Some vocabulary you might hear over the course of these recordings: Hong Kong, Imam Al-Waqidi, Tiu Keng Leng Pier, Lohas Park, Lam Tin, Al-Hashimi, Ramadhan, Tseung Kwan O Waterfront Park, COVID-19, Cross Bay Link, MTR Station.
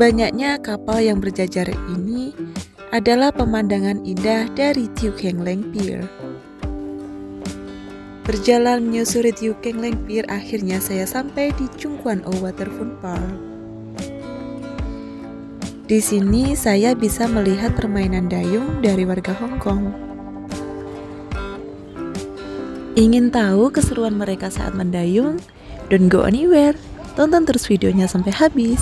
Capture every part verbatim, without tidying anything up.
Banyaknya kapal yang berjajar ini adalah pemandangan indah dari Tiu Keng Leng Pier. Berjalan menyusuri Tiu Keng Leng Pier, akhirnya saya sampai di Tseung Kwan O Waterfront Park. Di sini saya bisa melihat permainan dayung dari warga Hong Kong. Ingin tahu keseruan mereka saat mendayung? Don't go anywhere. Tonton terus videonya sampai habis.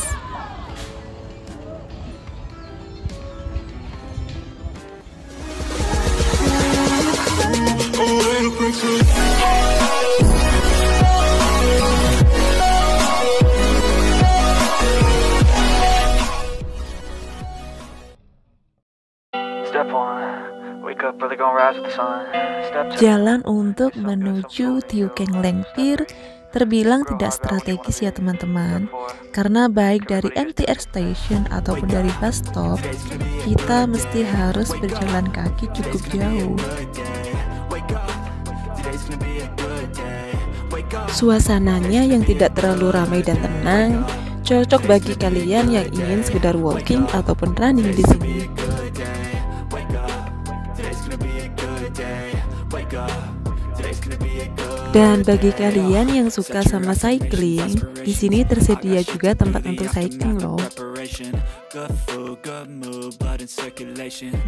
Jalan untuk menuju Tiu Keng Leng Pier terbilang tidak strategis ya teman-teman, karena baik dari M T R Station ataupun dari bus stop, kita mesti harus berjalan kaki cukup jauh. Suasananya yang tidak terlalu ramai dan tenang, cocok bagi kalian yang ingin sekedar walking ataupun running di sini. Dan bagi kalian yang suka sama cycling, di sini tersedia juga tempat untuk cycling loh.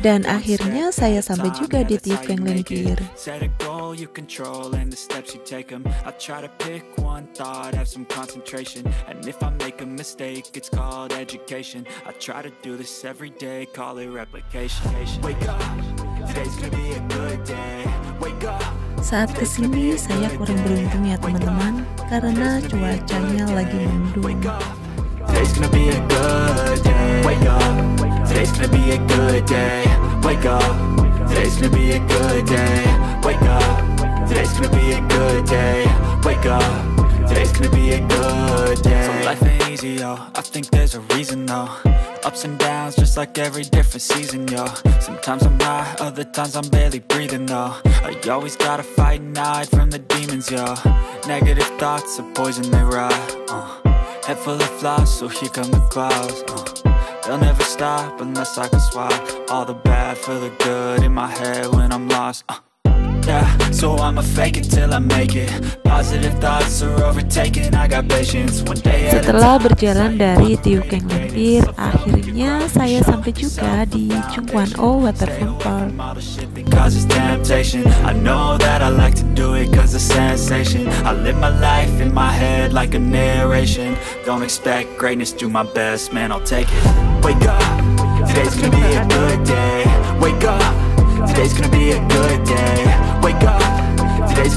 Dan akhirnya saya sampai juga di Tiu Keng Leng Pier. Saat kesini saya kurang beruntung ya teman-teman, karena cuacanya lagi mendung. Ups and downs, just like every different season, yo. Sometimes I'm high, other times I'm barely breathing, though. I always gotta fight and hide from the demons, yo. Negative thoughts are poison, they rot, uh. Head full of flaws, so here come the clouds, uh. They'll never stop unless I can swap all the bad for the good in my head when I'm lost, uh. So I'ma fake it till I make it. Positive thoughts are overtaken. I got patience. One day at a time. Setelah berjalan dari Tiu Keng Leng Pier, akhirnya saya sampai juga di Tseung Kwan O Waterfront Park. I know that I like to do it 'cause it's sensation. I live my life in my head like a narration. Don't expect greatness, do my best, man. I'll take it. Wake up, today's gonna be a good day. Wake up, today's gonna be a good day. Wake up, today's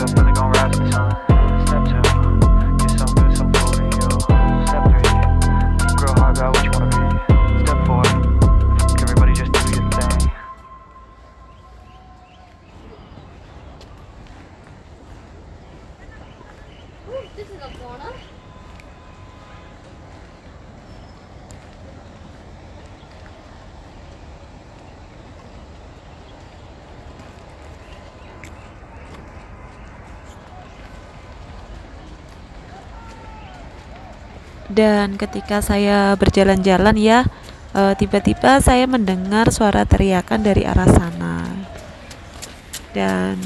up when they gon' rise the sun. Step two, get some good, some food in you. Step three, grow hard, got what you wanna be. Step four. Dan ketika saya berjalan-jalan ya, tiba-tiba saya mendengar suara teriakan dari arah sana, dan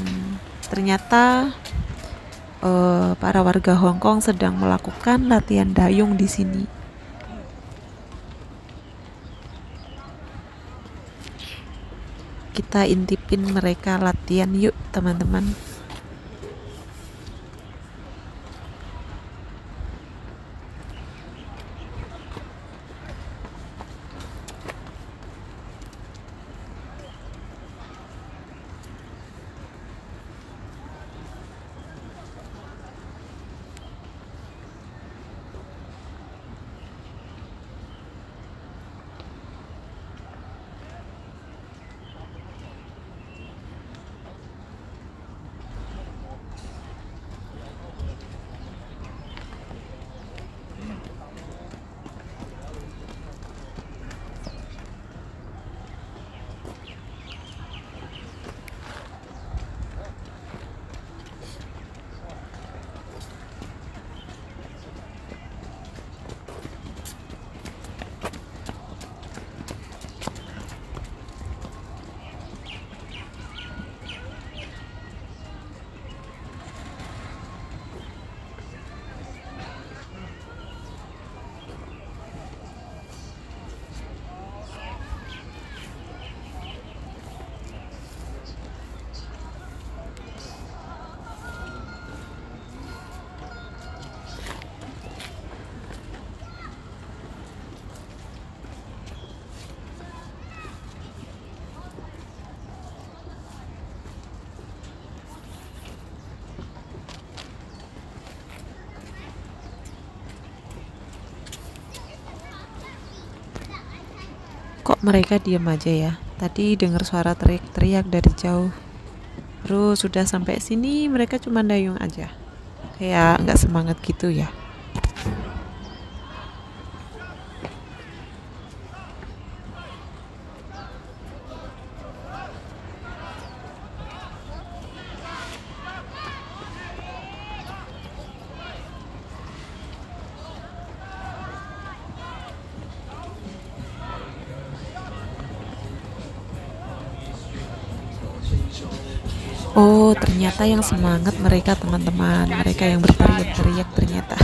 ternyata Uh, para warga Hong Kong sedang melakukan latihan dayung di sini. Kita intipin mereka latihan yuk teman-teman. mereka diam aja ya. Tadi dengar suara teriak-teriak dari jauh. Bro, sudah sampai sini mereka cuma dayung aja. Kayak nggak semangat gitu ya. Oh, ternyata yang semangat mereka teman-teman, mereka yang berteriak-teriak ternyata.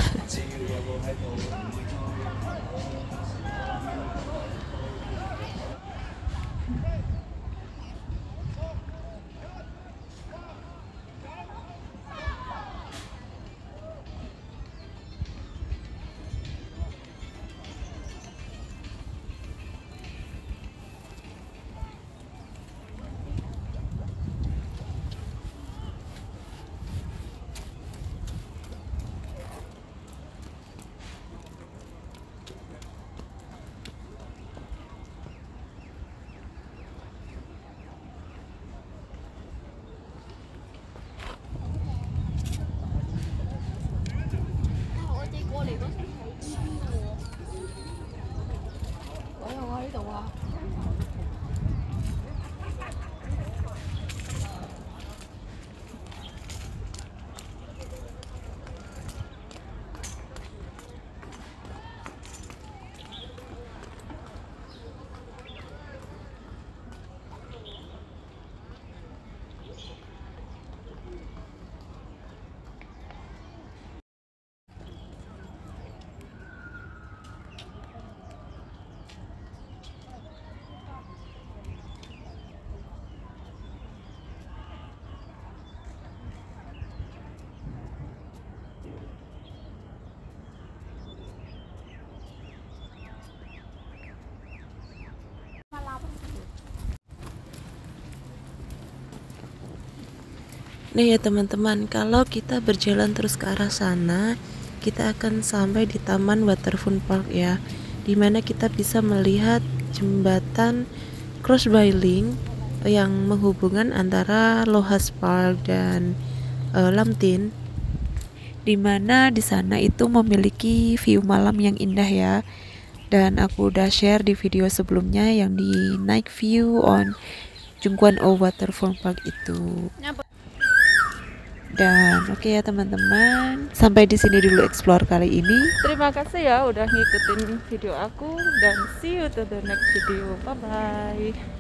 Nah ya teman-teman, kalau kita berjalan terus ke arah sana, kita akan sampai di Taman Waterfront Park ya, dimana kita bisa melihat jembatan Cross Bay Link yang menghubungkan antara Lohas Park dan uh, Lam Tin, dimana di sana itu memiliki view malam yang indah ya. Dan aku udah share di video sebelumnya yang di night view on Tseung Kwan O Waterfront Park itu. Dan oke okay ya teman-teman, sampai di sini dulu explore kali ini. Terima kasih ya udah ngikutin video aku, dan see you to the next video. Bye bye.